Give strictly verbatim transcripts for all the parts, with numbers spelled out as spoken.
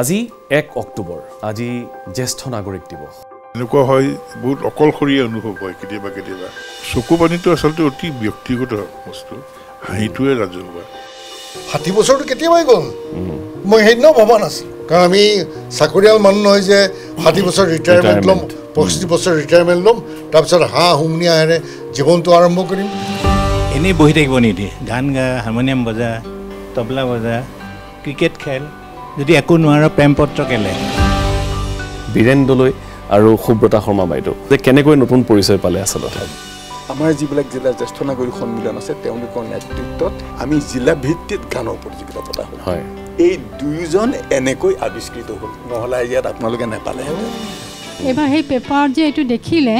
আজি এক অক্টোবৰ আজি জ্যেষ্ঠ নাগৰিক দিৱস এনেকুৱা হয় বহুত অকলশৰীয়া অনুভৱ হয় কেতিয়াবা কেতিয়াবা চকু পানীটো আচলতে অতি ব্যক্তিগত বস্তু হাঁহিটোৱে ৰাজহুৱা ষাঠি বছৰটো কেতিয়াবাই গ'ল মই সেইদিনা ভবা নাছিলো কাৰণ আমি চাকৰিয়াল মানুহ নহয় যে ষাঠি বছৰ ৰিটায়াৰমেণ্ট ল'ম পঁয়ষষ্ঠি বছৰ ৰিটায়াৰমেণ্ট ল'ম তাৰপিছত হাঁহ হুমনি আহেৰে জীৱনটো আৰম্ভ কৰিম এনেই বহি থাকিব নিদিয়ে গান গা হাৰমনিয়াম বজা তবলা বজা ক্ৰিকেট খেল যদি একো নোৱাৰা প্ৰেমপত্ৰ কেলে বীৰেন্দ্ৰলৈ আৰু সুব্ৰতা শৰ্মা বাইদেউ যে কেনেকৈ নতুন পৰিচয় পালে আচলতে আমাৰ যিবিলাক জিলা জ্যেষ্ঠ নাগৰিক সন্মিলন আছে তেওঁলোকৰ নেতৃত্বত আমি জিলা ভিত্তিত গানৰ প্ৰতিযোগিতা পতা হ'ল হয় এই দুইজন এনেকৈ আৱিষ্কৃত হ'ল নহ'লে ইয়াত আপোনালোকে নেপালে এবাৰ সেই পেপাৰ যে এইটো দেখিলে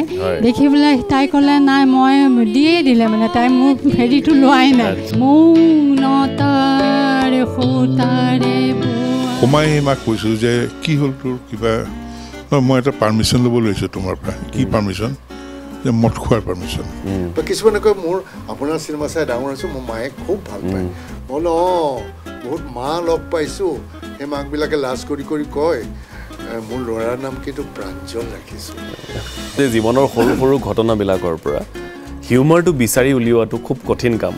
দেখিবলৈ তাই ক'লে নাই মই দিয়ে দিলে মানে তাই মোক ফেৰিটো লোৱাই নাই মৌনতাৰে ফুটাৰে কমাই মাক কৈছোঁ যে কি হ'ল তোৰ কিবা মই এটা পাৰ্মিশ্যন ল'ব লৈছোঁ তোমাৰ পৰা কি পাৰ্মিশ্যন যে মদ খোৱাৰ পাৰ্মিশ্যন তো কিছুমানে কয় মোৰ আপোনাৰ চিনেমা চাই ডাঙৰ হৈছোঁ মোৰ মায়ে খুব ভাল পায় বোলো অঁ বহুত মা লগ পাইছোঁ সেই মাকবিলাকে লাজ কৰি কৰি কয় মোৰ ল'ৰাৰ নাম কিন্তু প্ৰাঞ্জল ৰাখিছোঁ যে জীৱনৰ সৰু সৰু ঘটনাবিলাকৰ পৰা হিউমাৰটো বিচাৰি উলিওৱাটো খুব কঠিন কাম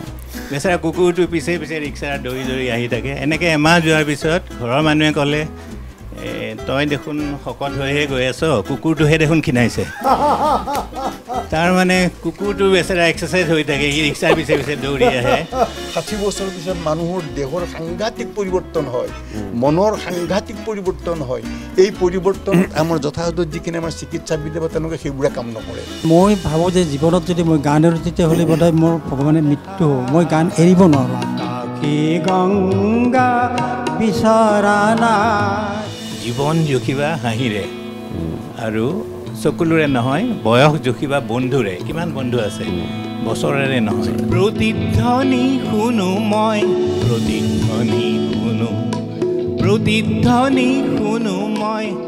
বেচাৰা কুকুৰটো পিছে পিছে ৰিক্সা দৌৰি দৌৰি আহি থাকে এনেকৈ এমাহ যোৱাৰ পিছত ঘৰৰ মানুহে ক'লে তই দেখোন শকত হৈহে গৈ আছ কুকুৰটোহে দেখোন ক্ষীণাইছে তাৰমানে কুকুৰটো বেচেৰা এক্সাৰচাইজ হৈ থাকে সি ৰিক্সাৰ পিছে পিছে দৌৰি আহে ষাঠি বছৰৰ পিছত মানুহৰ দেহৰ সাংঘাতিক পৰিৱৰ্তন হয় মনৰ সাংঘাতিক পৰিৱৰ্তন হয় এই পৰিৱৰ্তন আমাৰ যথাযথ যিখিনি আমাৰ চিকিৎসাবিদে বা তেওঁলোকে সেইবোৰে কাম নকৰে মই ভাবোঁ যে জীৱনত যদি মই গান এৰো তেতিয়াহ'লে বোধহয় মোৰ ভগৱানে মৃত্যু হ'ব মই গান এৰিব নোৱাৰোঁ গংগা বিচৰা নাই জীৱন জুখিবা হাঁহিৰে আৰু চকুলোৰে নহয় বয়স জুখিবা বন্ধুৰে কিমান বন্ধু আছে বছৰেৰে নহয় প্ৰতিধ্বনি শুনো মই প্ৰতিধ্বনি শুনো প্ৰতিধ্বনি শুনো মই